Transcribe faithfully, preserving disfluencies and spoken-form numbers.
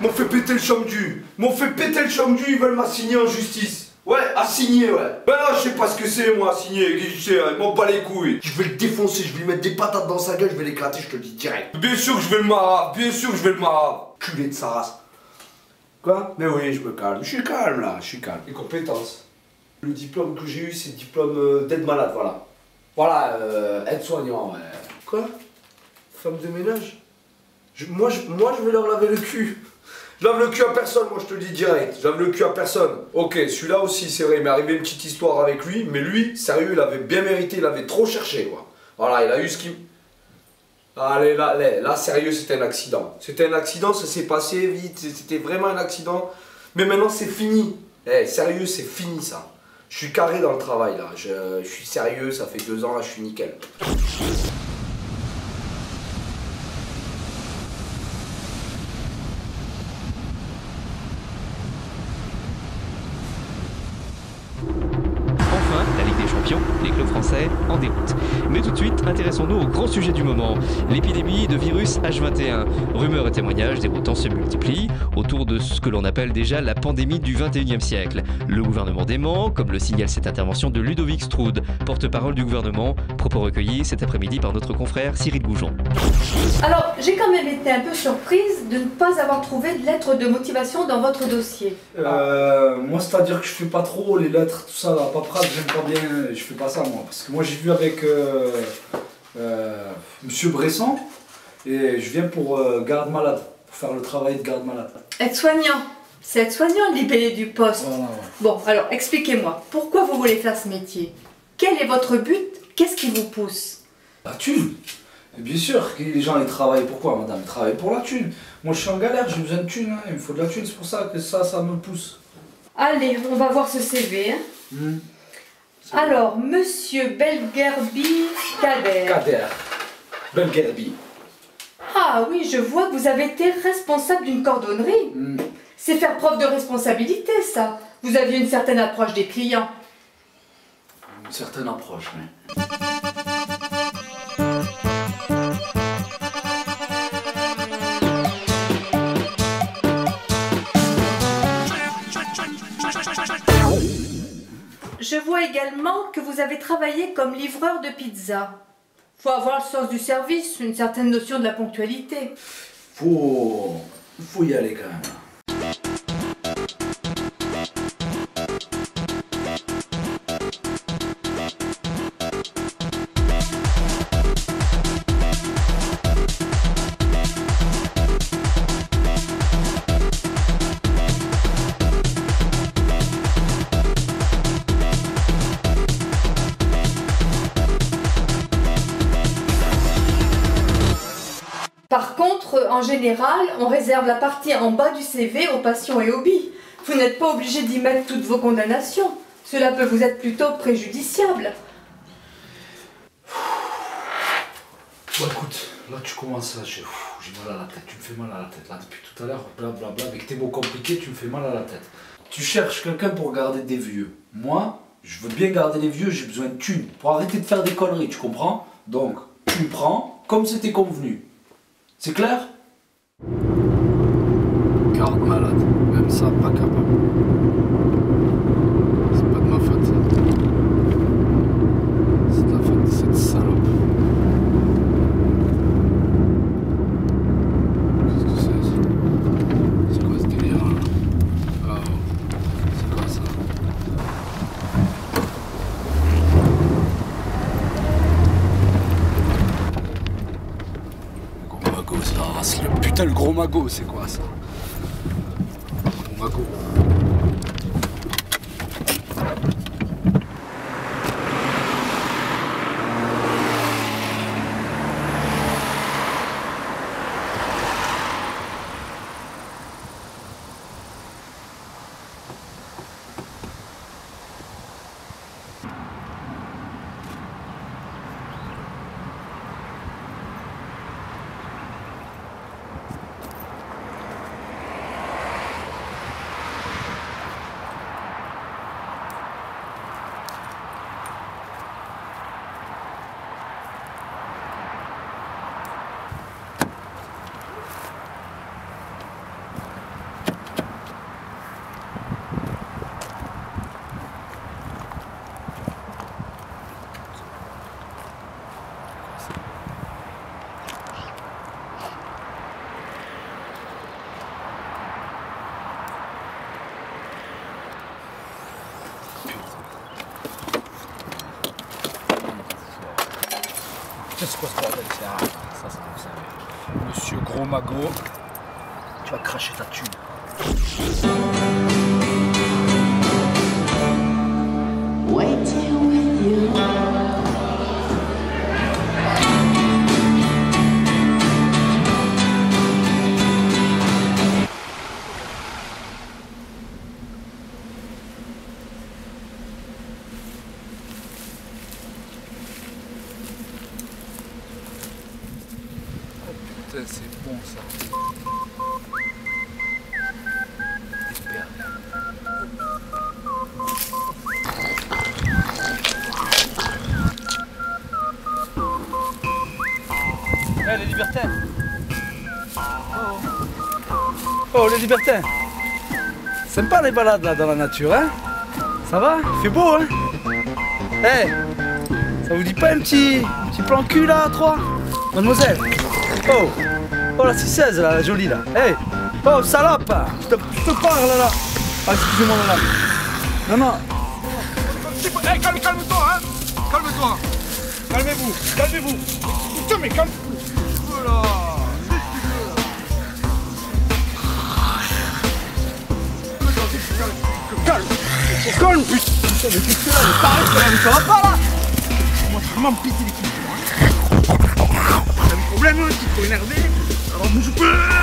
m'ont fait péter le chamdu, m'ont fait péter le chamdu, ils veulent m'assigner en justice. Ouais, assigner, ouais. Ben là, je sais pas ce que c'est, moi, assigner, je sais, ils m'en bat les couilles. Je vais le défoncer, je vais lui mettre des patates dans sa gueule, je vais l'éclater, je te le dis direct. Bien sûr que je vais le marave, bien sûr que je vais le marave. Culé de sa race. Quoi? Mais oui, je me calme, je suis calme là, je suis calme. Les compétences. Le diplôme que j'ai eu, c'est le diplôme d'aide malade, voilà. Voilà, euh, aide-soignant, ouais. Quoi? Femme de ménage? Je, moi, je, moi, je vais leur laver le cul. Je lave le cul à personne, moi, je te le dis direct. Je lave le cul à personne. Ok, celui-là aussi, c'est vrai, il m'est arrivé une petite histoire avec lui, mais lui, sérieux, il avait bien mérité, il avait trop cherché, quoi. Voilà, il a eu ce qu'il... Allez, là, là, là, sérieux, c'était un accident. C'était un accident, ça s'est passé vite, c'était vraiment un accident. Mais maintenant, c'est fini. Eh, sérieux, c'est fini, ça. Je suis carré dans le travail, là. Je, je suis sérieux, ça fait deux ans, là, je suis nickel. Les clubs français en déroute. Mais tout de suite, intéressons-nous au grand sujet du moment, l'épidémie de virus H vingt et un. Rumeurs et témoignages déroutants se multiplient autour de ce que l'on appelle déjà la pandémie du vingt et unième siècle. Le gouvernement dément, comme le signale cette intervention de Ludovic Stroud, porte-parole du gouvernement, propos recueillis cet après-midi par notre confrère Cyril Boujon. Alors, j'ai quand même été un peu surprise de ne pas avoir trouvé de lettre de motivation dans votre dossier. Euh, moi, c'est-à-dire que je fais pas trop les lettres, tout ça, la paperasse, j'aime pas bien... Je fais pas ça moi, parce que moi j'ai vu avec euh, euh, Monsieur Bresson et je viens pour euh, garde malade, pour faire le travail de garde malade. Aide-soignant, c'est aide-soignant libellé du poste. Voilà, ouais. Bon, alors expliquez-moi, pourquoi vous voulez faire ce métier? Quel est votre but? Qu'est-ce qui vous pousse? La thune. Et bien sûr, les gens ils travaillent, pourquoi madame? Ils travaillent pour la thune. Moi je suis en galère, j'ai besoin de thune, hein. Il me faut de la thune, c'est pour ça que ça, ça me pousse. Allez, on va voir ce C V. Hein. Mmh. Alors, Monsieur Belgerby Kader. Kader. Belgerby. Ah oui, je vois que vous avez été responsable d'une cordonnerie. Mm. C'est faire preuve de responsabilité, ça. Vous aviez une certaine approche des clients. Une certaine approche, oui. Je vois également que vous avez travaillé comme livreur de pizza. Faut avoir le sens du service, une certaine notion de la ponctualité. Faut... faut y aller quand même. Par contre, en général, on réserve la partie en bas du C V aux passions et hobbies. Vous n'êtes pas obligé d'y mettre toutes vos condamnations. Cela peut vous être plutôt préjudiciable. Bon, écoute, là tu commences, là j'ai mal à la tête, tu me fais mal à la tête. Là depuis tout à l'heure, blablabla, avec tes mots compliqués, tu me fais mal à la tête. Tu cherches quelqu'un pour garder des vieux. Moi, je veux bien garder les vieux, j'ai besoin de thunes. Pour arrêter de faire des conneries, tu comprends? Donc, tu me prends comme c'était convenu. C'est clair? Garde malade, même ça, pas capable. C'est pas de ma faute, ça. C'est de la faute de cette salope. Qu'est-ce que c'est? C'est quoi ce délire là? Ah ouais. C'est quoi ça? Le putain, le gros magot, c'est quoi ça? Le gros magot. c'est quoi ce bordel? Ah, ça, ça me sert. Monsieur Gros Magot, tu vas cracher ta thune. Waiting with you. Oh putain, c'est bon ça. Eh hey, les libertins! Oh, oh les libertins! Sympa les balades là dans la nature, hein? Ça va? Il fait beau, hein? Eh! Hey, ça vous dit pas un petit, un petit plan cul là à trois? Mademoiselle! Oh! Oh la six seize là, la jolie là! Eh! Hey. Oh salope! Je te, je te parle là là! Ah excusez-moi là là! Non non! Eh hey, calme, calme-toi, hein! Calme-toi! Calmez-vous! Calmez-vous! Putain mais calme! Calme, calme, putain, mais qu'est-ce que là, mais t'arrêtes, là, mais ça va pas, là. Moi, je vais vraiment me péter les couilles, hein. T'as des problèmes, tu te fais énerver. Alors, bouge pas.